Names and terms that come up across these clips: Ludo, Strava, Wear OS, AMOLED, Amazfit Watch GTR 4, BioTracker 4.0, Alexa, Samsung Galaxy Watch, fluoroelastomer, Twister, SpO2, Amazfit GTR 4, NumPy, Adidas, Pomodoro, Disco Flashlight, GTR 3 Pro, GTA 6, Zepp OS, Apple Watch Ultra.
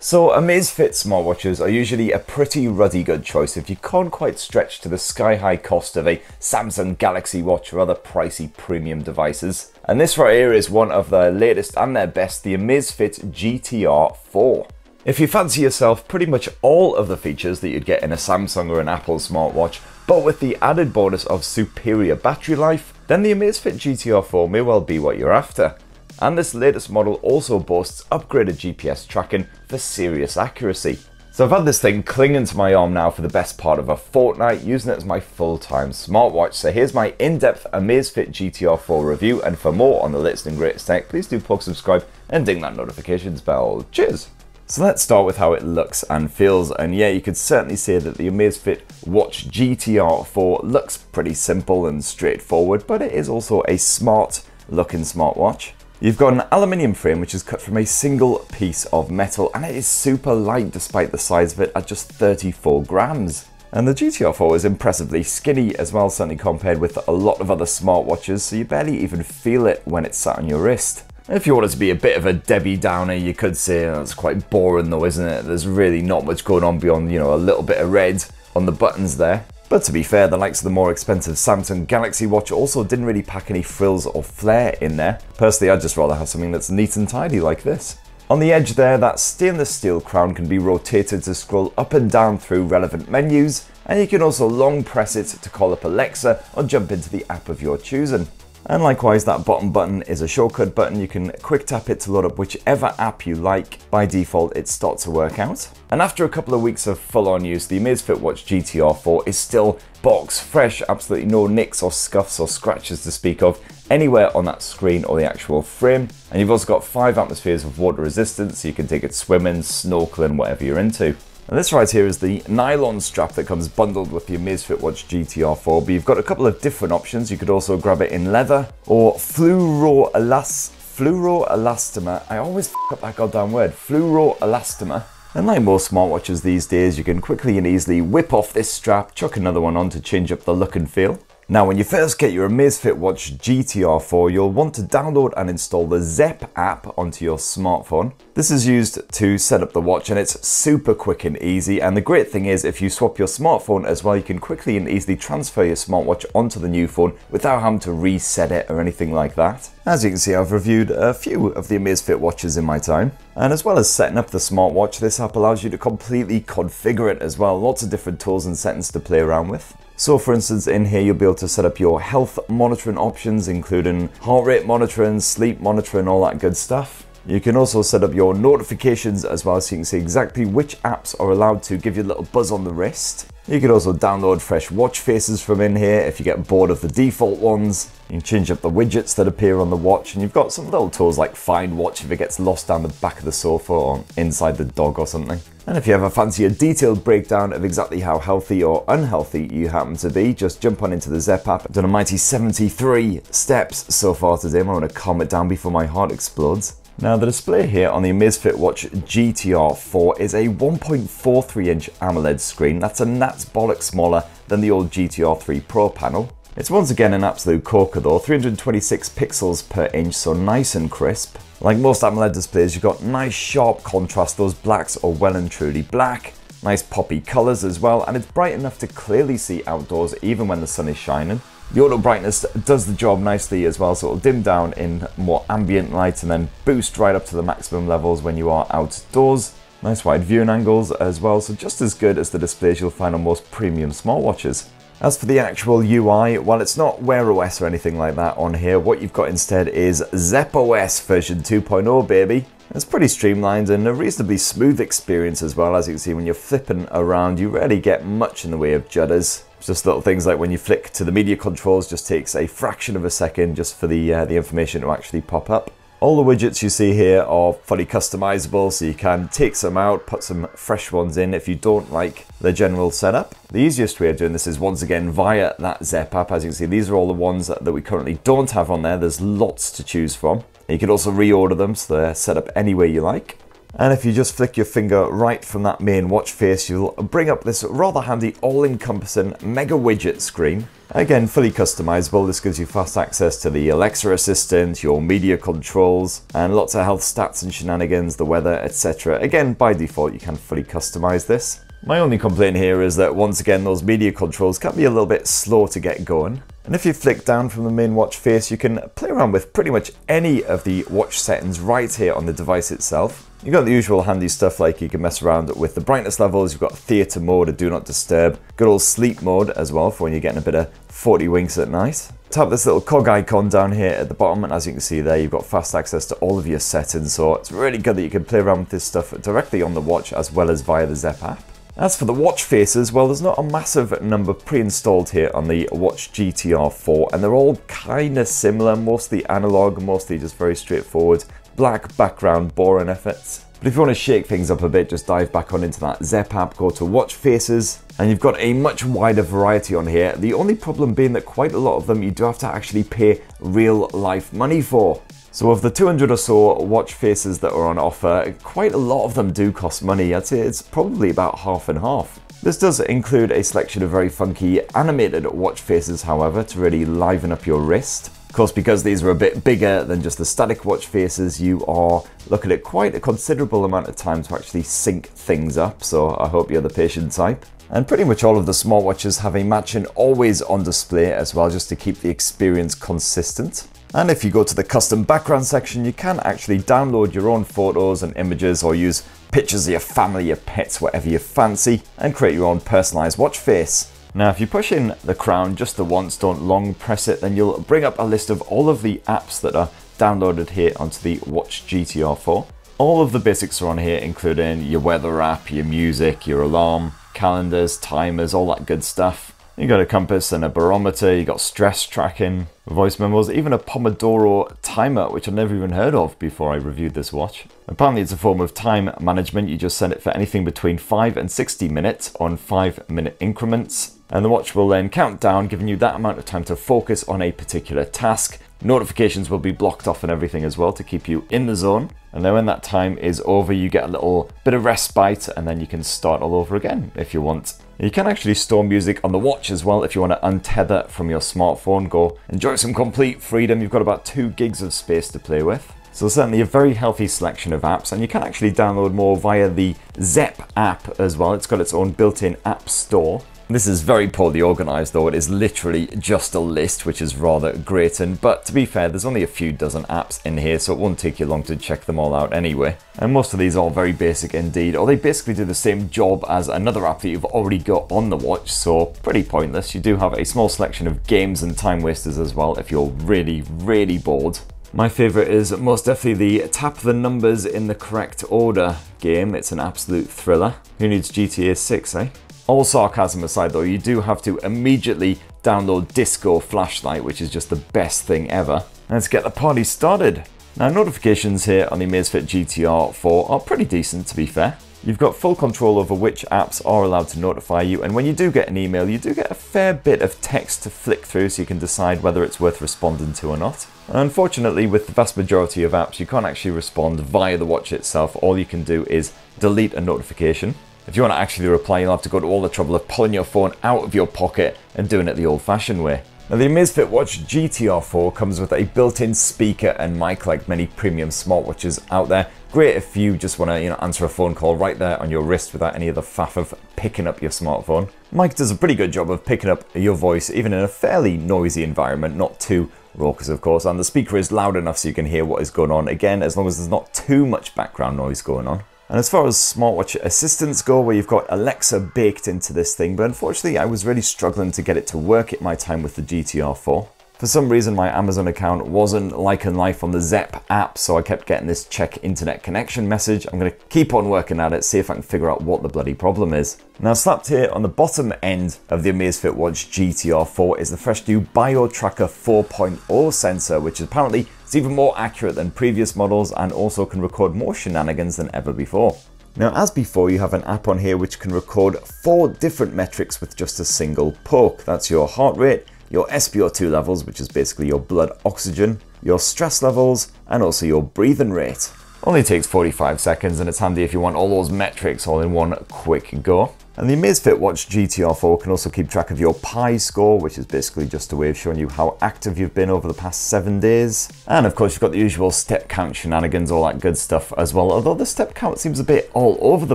So Amazfit smartwatches are usually a pretty ruddy good choice if you can't quite stretch to the sky-high cost of a Samsung Galaxy Watch or other pricey premium devices. And this right here is one of their latest and their best, the Amazfit GTR 4. If you fancy yourself pretty much all of the features that you'd get in a Samsung or an Apple smartwatch, but with the added bonus of superior battery life, then the Amazfit GTR 4 may well be what you're after. And this latest model also boasts upgraded GPS tracking for serious accuracy. So I've had this thing clinging to my arm now for the best part of a fortnight, using it as my full-time smartwatch. So here's my in-depth Amazfit GTR 4 review, and for more on the latest and greatest tech, please do poke, subscribe, and ding that notifications bell. Cheers! So let's start with how it looks and feels, and yeah, you could certainly say that the Amazfit Watch GTR 4 looks pretty simple and straightforward, but it is also a smart looking smartwatch. You've got an aluminium frame which is cut from a single piece of metal, and it is super light despite the size of it at just 34 grams. And the GTR 4 is impressively skinny as well, certainly compared with a lot of other smartwatches, so you barely even feel it when it's sat on your wrist. If you wanted to be a bit of a Debbie Downer, you could say, oh, that's quite boring though, isn't it? There's really not much going on beyond, you know, a little bit of red on the buttons there. But to be fair, the likes of the more expensive Samsung Galaxy Watch also didn't really pack any frills or flair in there. Personally, I'd just rather have something that's neat and tidy like this. On the edge there, that stainless steel crown can be rotated to scroll up and down through relevant menus, and you can also long press it to call up Alexa or jump into the app of your choosing. And likewise, that bottom button is a shortcut button. You can quick tap it to load up whichever app you like. By default, it starts to work out. And after a couple of weeks of full-on use, the Amazfit Watch GTR 4 is still box fresh, absolutely no nicks or scuffs or scratches to speak of anywhere on that screen or the actual frame. And you've also got 5 atmospheres of water resistance, so you can take it swimming, snorkeling, whatever you're into. And this right here is the nylon strap that comes bundled with the Amazfit Watch GTR 4, but you've got a couple of different options. You could also grab it in leather or fluoroelastomer. I always f*** up that goddamn word, fluoroelastomer. And like most smartwatches these days, you can quickly and easily whip off this strap, chuck another one on to change up the look and feel. Now, when you first get your Amazfit Watch GTR 4, you'll want to download and install the Zepp app onto your smartphone. This is used to set up the watch, and it's super quick and easy. And the great thing is, if you swap your smartphone as well, you can quickly and easily transfer your smartwatch onto the new phone without having to reset it or anything like that. As you can see, I've reviewed a few of the Amazfit watches in my time. And as well as setting up the smartwatch, this app allows you to completely configure it as well. Lots of different tools and settings to play around with. So for instance, in here, you'll be able to set up your health monitoring options, including heart rate monitoring, sleep monitoring, all that good stuff. You can also set up your notifications as well, so you can see exactly which apps are allowed to give you a little buzz on the wrist. You can also download fresh watch faces from in here if you get bored of the default ones. You can change up the widgets that appear on the watch, and you've got some little tools like Find Watch if it gets lost down the back of the sofa or inside the dog or something. And if you ever fancy a detailed breakdown of exactly how healthy or unhealthy you happen to be, just jump on into the Zepp app. I've done a mighty 73 steps so far today. I want to calm it down before my heart explodes. Now, the display here on the Amazfit Watch GTR 4 is a 1.43-inch AMOLED screen. That's a gnat's bollock smaller than the old GTR 3 Pro panel. It's once again an absolute corker though, 326 pixels per inch, so nice and crisp. Like most AMOLED displays, you've got nice sharp contrast. Those blacks are well and truly black. Nice poppy colours as well, and it's bright enough to clearly see outdoors even when the sun is shining. The auto brightness does the job nicely as well, so it'll dim down in more ambient light and then boost right up to the maximum levels when you are outdoors. Nice wide viewing angles as well, so just as good as the displays you'll find on most premium smartwatches. As for the actual UI, while it's not Wear OS or anything like that on here, what you've got instead is Zepp OS version 2.0, baby. It's pretty streamlined and a reasonably smooth experience as well. As you can see, when you're flipping around, you rarely get much in the way of judders. Just little things like when you flick to the media controls, just takes a fraction of a second just for the information to actually pop up. All the widgets you see here are fully customizable, so you can take some out, put some fresh ones in if you don't like the general setup. The easiest way of doing this is once again via that Zepp app. As you can see, these are all the ones that we currently don't have on there. There's lots to choose from. You can also reorder them, so they're set up any way you like. And if you just flick your finger right from that main watch face, you'll bring up this rather handy all-encompassing mega widget screen. Again, fully customizable. This gives you fast access to the Alexa assistant, your media controls, and lots of health stats and shenanigans, the weather, etc. Again, by default, you can fully customize this. My only complaint here is that once again, those media controls can be a little bit slow to get going. And if you flick down from the main watch face, you can play around with pretty much any of the watch settings right here on the device itself. You've got the usual handy stuff, like you can mess around with the brightness levels, you've got theatre mode, a do not disturb, good old sleep mode as well for when you're getting a bit of 40 winks at night. Tap this little cog icon down here at the bottom, and as you can see there, you've got fast access to all of your settings, so it's really good that you can play around with this stuff directly on the watch as well as via the Zepp app. As for the watch faces, well, there's not a massive number pre-installed here on the Watch GTR 4, and they're all kind of similar, mostly analog, mostly just very straightforward. Black background, boring efforts. But if you want to shake things up a bit, just dive back on into that Zepp app, go to Watch Faces, and you've got a much wider variety on here. The only problem being that quite a lot of them you do have to actually pay real life money for. So of the 200 or so watch faces that are on offer, quite a lot of them do cost money. I'd say it's probably about half and half. This does include a selection of very funky animated watch faces, however, to really liven up your wrist. Of course, because these are a bit bigger than just the static watch faces, you are looking at quite a considerable amount of time to actually sync things up, so I hope you're the patient type. And pretty much all of the smartwatches have a matching always on display as well, just to keep the experience consistent. And if you go to the custom background section, you can actually download your own photos and images, or use pictures of your family, your pets, whatever you fancy, and create your own personalized watch face. Now, if you push in the crown just the once, don't long press it, then you'll bring up a list of all of the apps that are downloaded here onto the Watch GTR 4. All of the basics are on here, including your weather app, your music, your alarm, calendars, timers, all that good stuff. You got a compass and a barometer, you got stress tracking, voice memos, even a Pomodoro timer, which I've never even heard of before I reviewed this watch. Apparently it's a form of time management. You just set it for anything between 5 and 60 minutes on 5-minute increments. And the watch will then count down, giving you that amount of time to focus on a particular task. Notifications will be blocked off and everything as well to keep you in the zone. And then when that time is over, you get a little bit of respite, and then you can start all over again if you want. You can actually store music on the watch as well if you want to untether from your smartphone. Go enjoy some complete freedom. You've got about 2 gigs of space to play with. So certainly a very healthy selection of apps, and you can actually download more via the Zepp app as well. It's got its own built-in app store. This is very poorly organized though. It is literally just a list, which is rather grating, but to be fair, there's only a few dozen apps in here, so it won't take you long to check them all out anyway. And most of these are very basic indeed, or they basically do the same job as another app that you've already got on the watch, so pretty pointless. You do have a small selection of games and time wasters as well if you're really, really bored. My favorite is most definitely the tap the numbers in the correct order game. It's an absolute thriller. Who needs GTA 6, eh? All sarcasm aside though, you do have to immediately download Disco Flashlight, which is just the best thing ever. Let's get the party started. Now, notifications here on the Amazfit GTR 4 are pretty decent, to be fair. You've got full control over which apps are allowed to notify you, and when you do get an email, you do get a fair bit of text to flick through, so you can decide whether it's worth responding to or not. Unfortunately, with the vast majority of apps, you can't actually respond via the watch itself. All you can do is delete a notification. If you want to actually reply, you'll have to go to all the trouble of pulling your phone out of your pocket and doing it the old-fashioned way. Now, the Amazfit Watch GTR 4 comes with a built-in speaker and mic like many premium smartwatches out there. Great if you just want to, answer a phone call right there on your wrist without any of the faff of picking up your smartphone. Mic does a pretty good job of picking up your voice, even in a fairly noisy environment, not too raucous of course, and the speaker is loud enough so you can hear what is going on, again, as long as there's not too much background noise going on. And as far as smartwatch assistants go, where you've got Alexa baked into this thing, but unfortunately I was really struggling to get it to work at my time with the GTR 4. For some reason my Amazon account wasn't liking life on the Zepp app, so I kept getting this check internet connection message. I'm going to keep on working at it, see if I can figure out what the bloody problem is. Now, slapped here on the bottom end of the Amazfit Watch GTR 4 is the fresh new BioTracker 4.0 sensor, which apparently is even more accurate than previous models and also can record more shenanigans than ever before. Now, as before, you have an app on here which can record 4 different metrics with just a single poke. That's your heart rate, your SpO2 levels, which is basically your blood oxygen, your stress levels, and also your breathing rate. Only takes 45 seconds and it's handy if you want all those metrics all in one quick go. And the Amazfit Watch GTR 4 can also keep track of your Pi score, which is basically just a way of showing you how active you've been over the past 7 days. And of course, you've got the usual step count shenanigans, all that good stuff as well. Although the step count seems a bit all over the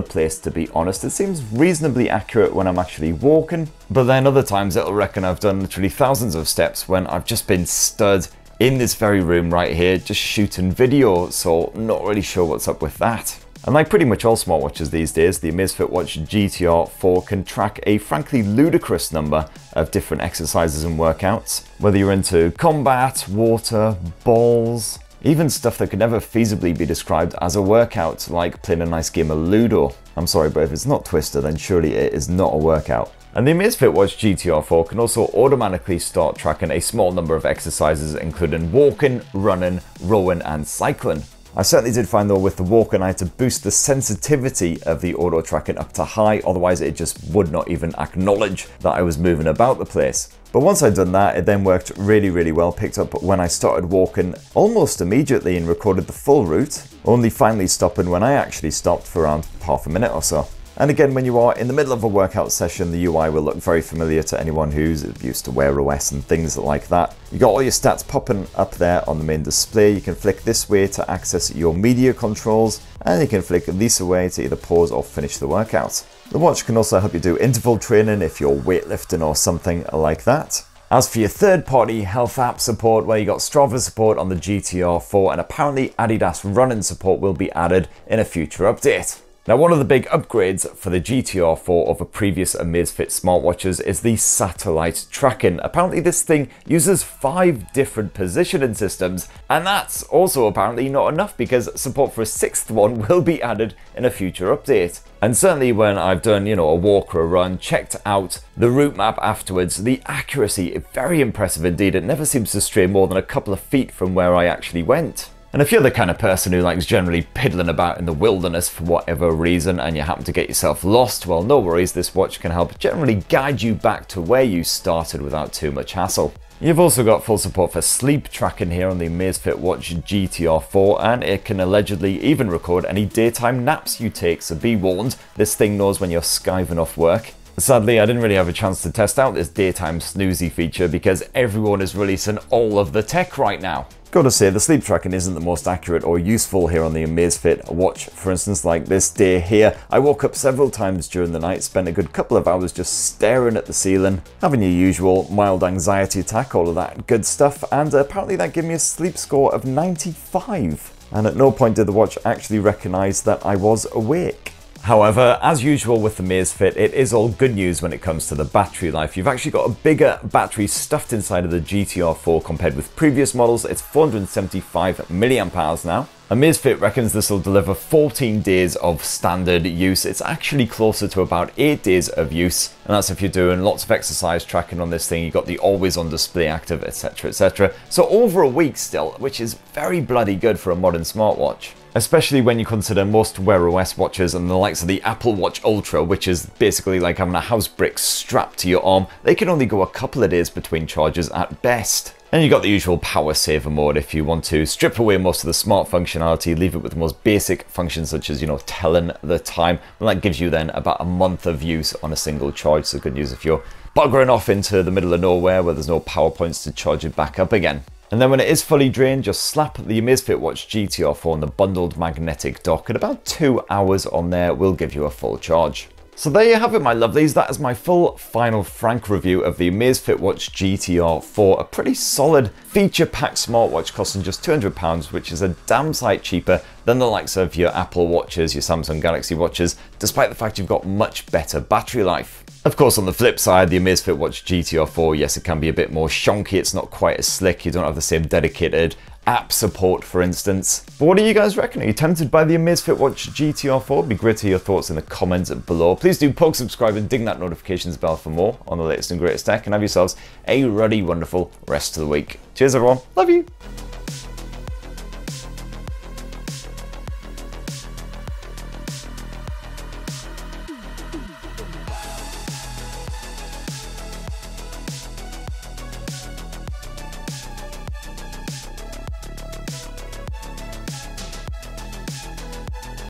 place, to be honest. It seems reasonably accurate when I'm actually walking, but then other times it'll reckon I've done literally thousands of steps when I've just been stood in this very room right here, just shooting video. So not really sure what's up with that. And like pretty much all smartwatches these days, the Amazfit Watch GTR 4 can track a frankly ludicrous number of different exercises and workouts. Whether you're into combat, water, balls, even stuff that could never feasibly be described as a workout, like playing a nice game of Ludo. I'm sorry, but if it's not Twister, then surely it is not a workout. And the Amazfit Watch GTR 4 can also automatically start tracking a small number of exercises, including walking, running, rowing, and cycling. I certainly did find though with the walking I had to boost the sensitivity of the auto tracking up to high, otherwise it just would not even acknowledge that I was moving about the place. But once I'd done that, it then worked really, really well, picked up when I started walking almost immediately and recorded the full route, only finally stopping when I actually stopped for around half a minute or so. And again, when you are in the middle of a workout session, the UI will look very familiar to anyone who's used to Wear OS and things like that. You got all your stats popping up there on the main display. You can flick this way to access your media controls, and you can flick this away to either pause or finish the workout. The watch can also help you do interval training if you're weightlifting or something like that. As for your third-party health app support, well, you got Strava support on the GTR 4, and apparently Adidas running support will be added in a future update. Now, one of the big upgrades for the GTR 4 over previous Amazfit smartwatches is the satellite tracking. Apparently this thing uses 5 different positioning systems, and that's also apparently not enough because support for a 6th one will be added in a future update. And certainly when I've done, a walk or a run, checked out the route map afterwards, the accuracy is very impressive indeed. It never seems to stray more than a couple of feet from where I actually went. And if you're the kind of person who likes generally piddling about in the wilderness for whatever reason and you happen to get yourself lost, well, no worries, this watch can help generally guide you back to where you started without too much hassle. You've also got full support for sleep tracking here on the Amazfit Watch GTR 4, and it can allegedly even record any daytime naps you take, so be warned, this thing knows when you're skiving off work. Sadly, I didn't really have a chance to test out this daytime snoozy feature because everyone is releasing all of the tech right now. Gotta say, the sleep tracking isn't the most accurate or useful here on the Amazfit Watch. For instance, like this day here, I woke up several times during the night, spent a good couple of hours just staring at the ceiling, having your usual mild anxiety attack, all of that good stuff, and apparently that gave me a sleep score of 95. And at no point did the watch actually recognize that I was awake. However, as usual with the Amazfit, it is all good news when it comes to the battery life. You've actually got a bigger battery stuffed inside of the GTR 4 compared with previous models. It's 475 mAh now. Amazfit reckons this will deliver 14 days of standard use. It's actually closer to about 8 days of use, and that's if you're doing lots of exercise tracking on this thing. You've got the always on display active, etc, etc. So over a week still, which is very bloody good for a modern smartwatch. Especially when you consider most Wear OS watches and the likes of the Apple Watch Ultra, which is basically like having a house brick strapped to your arm, they can only go a couple of days between charges at best. And you got the usual power saver mode if you want to strip away most of the smart functionality, leave it with the most basic functions such as, telling the time. Well, that gives you then about a month of use on a single charge, so good news if you're buggering off into the middle of nowhere where there's no power points to charge it back up again. And then when it is fully drained, just slap the Amazfit Watch GTR 4 on the bundled magnetic dock, and about 2 hours on there will give you a full charge. So there you have it, my lovelies. That is my full final frank review of the Amazfit Watch GTR 4, a pretty solid feature-packed smartwatch costing just £200, which is a damn sight cheaper than the likes of your Apple Watches, your Samsung Galaxy Watches, despite the fact you've got much better battery life. Of course, on the flip side, the Amazfit Watch GTR 4, yes, it can be a bit more shonky. It's not quite as slick. You don't have the same dedicated app support, for instance. But what do you guys reckon? Are you tempted by the Amazfit Watch GTR 4? It'd be great to hear your thoughts in the comments below. Please do poke, subscribe, and ding that notifications bell for more on the latest and greatest tech. And have yourselves a ruddy, wonderful rest of the week. Cheers, everyone. Love you.